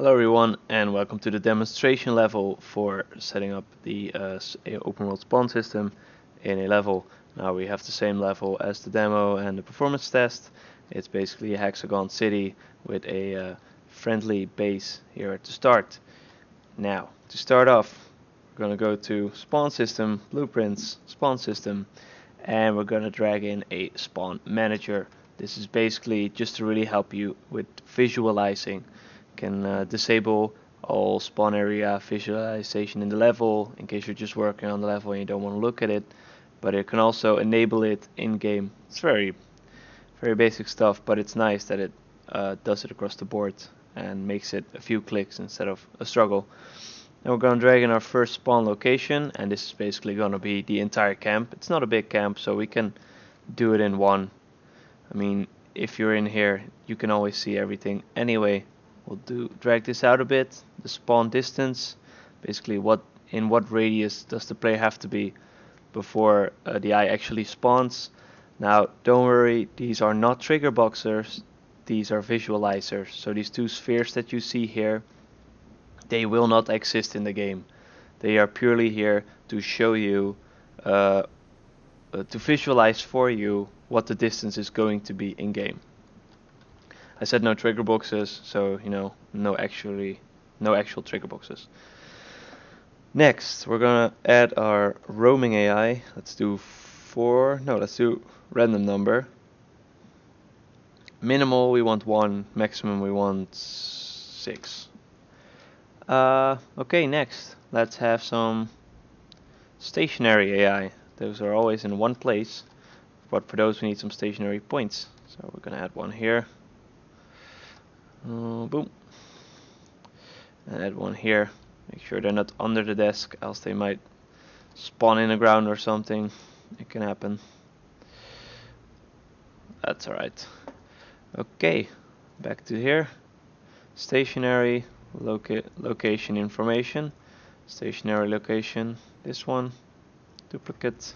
Hello everyone, and welcome to the demonstration level for setting up the open world spawn system in a level. Now we have the same level as the demo and the performance test. It's basically a hexagon city with a friendly base here at the start. Now to start off, we're going to go to spawn system, blueprints, spawn system, and we're going to drag in a spawn manager. This is basically just to really help you with visualizing. Can disable all spawn area visualization in the level in case you're just working on the level and you don't want to look at it, but it can also enable it in game. It's very basic stuff, but it's nice that it does it across the board and makes it a few clicks instead of a struggle. Now we're going to drag in our first spawn location, and this is basically going to be the entire camp. It's not a big camp, so we can do it in one. I mean, if you're in here you can always see everything anyway. We'll drag this out a bit. The spawn distance, basically in what radius does the player have to be before the AI actually spawns. Now don't worry, these are not trigger boxers, these are visualizers. So these two spheres that you see here, they will not exist in the game. They are purely here to show you, to visualize for you what the distance is going to be in game. I said no trigger boxes, so you know, no actual trigger boxes. Next, we're gonna add our roaming AI. Let's do random number. Minimal we want 1, maximum we want 6. Okay, next let's have some stationary AI. Those are always in one place, but for those we need some stationary points. So we're gonna add one here. Boom, and add one here. Make sure they're not under the desk, else they might spawn in the ground or something. It can happen. That's alright. Okay, back to here. Stationary location information. Stationary location, this one. Duplicate.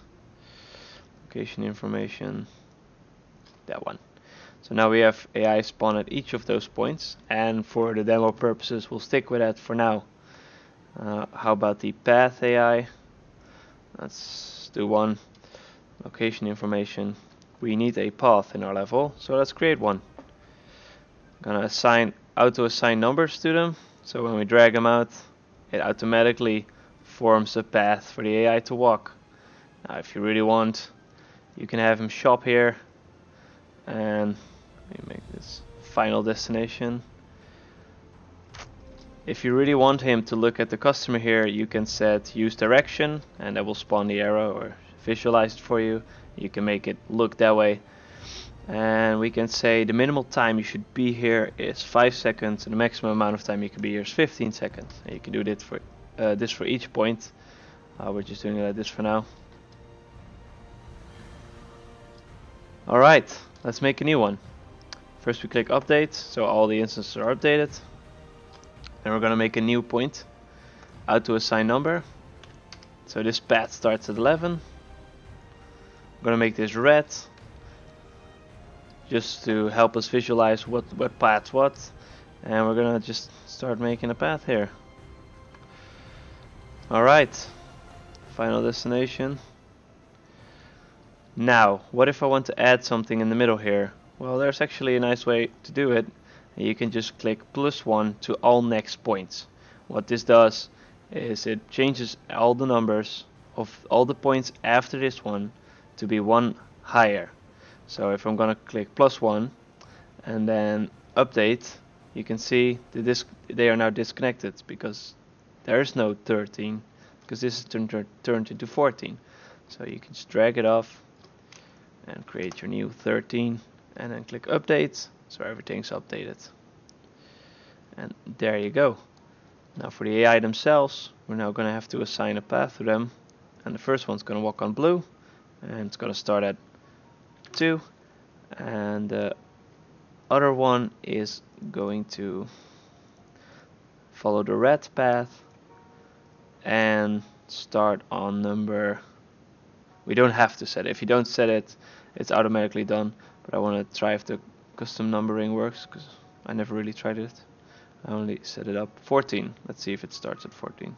Location information, that one. So now we have AI spawn at each of those points, and for the demo purposes we'll stick with that for now. How about the path AI? Let's do one. Location information. We need a path in our level, so let's create one. I'm gonna auto assign numbers to them, so when we drag them out it automatically forms a path for the AI to walk. Now if you really want, you can have him shop here, and let me make this final destination. If you really want him to look at the customer here, you can set use direction, and that will spawn the arrow or visualize it for you. You can make it look that way, and we can say the minimal time you should be here is 5 seconds, and the maximum amount of time you can be here is 15 seconds. And you can do this for each point. We're just doing it like this for now. Alright, let's make a new one. First we click update, so all the instances are updated. And we're gonna make a new point. Auto assign number. So this path starts at 11. I'm gonna make this red, just to help us visualize what path what. And we're gonna just start making a path here. Alright, final destination. Now, what if I want to add something in the middle here? Well, there's actually a nice way to do it. You can just click +1 to all next points. What this does is it changes all the numbers of all the points after this one to be one higher. So if I'm gonna click +1 and then update, you can see that they are now disconnected, because there is no 13, because this is turned into 14. So you can just drag it off and create your new 13, and then click update, so everything's updated. And there you go. Now for the AI themselves, we're now gonna have to assign a path to them, and the first one's gonna walk on blue, and it's gonna start at 2, and the other one is going to follow the red path and start on number. We don't have to set it. If you don't set it, it's automatically done. But I want to try if the custom numbering works, because I never really tried it. I only set it up 14. Let's see if it starts at 14.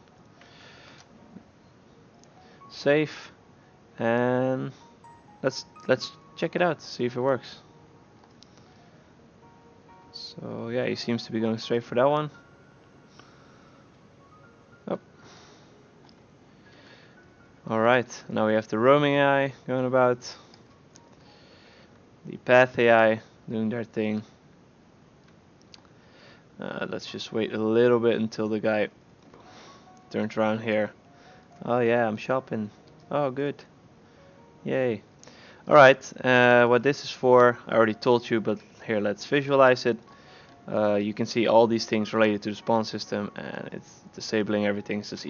Save, and let's check it out, see if it works. So yeah, he seems to be going straight for that one. Oh. Alright, now we have the roaming AI going about, the path AI doing their thing. Let's just wait a little bit until the guy turns around here. Oh yeah, I'm shopping. Oh good, yay. Alright, what this is for, I already told you, but here let's visualize it. You can see all these things related to the spawn system, and it's disabling everything is as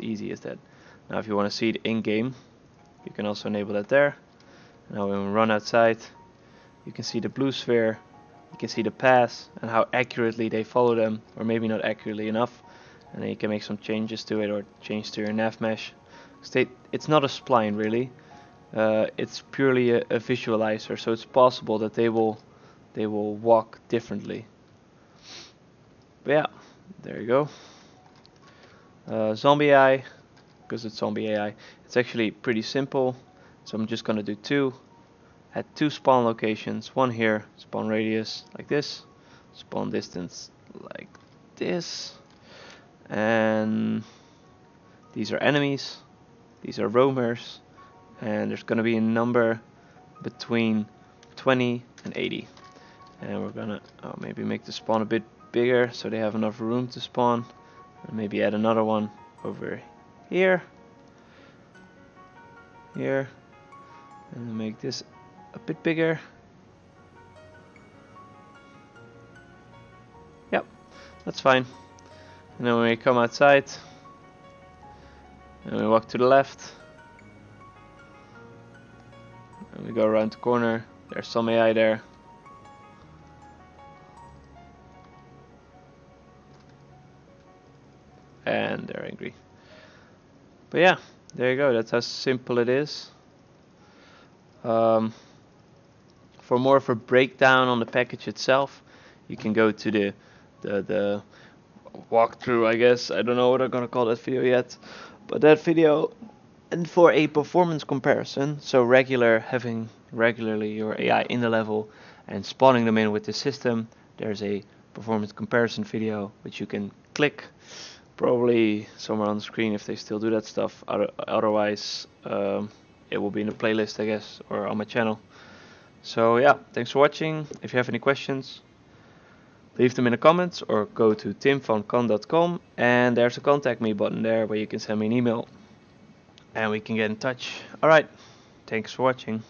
easy as that. Now if you want to see it in game, you can also enable that there. Now when we run outside, you can see the blue sphere, you can see the paths and how accurately they follow them, or maybe not accurately enough, and then you can make some changes to it or change to your nav mesh. It's not a spline really. It's purely a visualizer, so it's possible that they will walk differently. But yeah, there you go. Zombie AI, because it's zombie AI, it's actually pretty simple. So I'm just gonna do two. Add two spawn locations, one here, spawn radius like this, spawn distance like this, and these are enemies, these are roamers. And there's going to be a number between 20 and 80. And we're going to maybe make the spawn a bit bigger so they have enough room to spawn. And maybe add another one over here. Here. And make this a bit bigger. Yep, that's fine. And then when we come outside and we walk to the left, we go around the corner, there's some AI there. And they're angry. But yeah, there you go, that's how simple it is. For more of a breakdown on the package itself, you can go to the walkthrough, I guess. I don't know what I'm gonna call that video yet. But that video, and for a performance comparison, so having regularly your AI in the level and spawning them in with the system, there's a performance comparison video which you can click, probably somewhere on the screen if they still do that stuff. Otherwise, it will be in the playlist, I guess, or on my channel. So yeah, thanks for watching. If you have any questions, leave them in the comments or go to timvankan.com, and there's a contact me button there where you can send me an email. And we can get in touch. Alright, thanks for watching.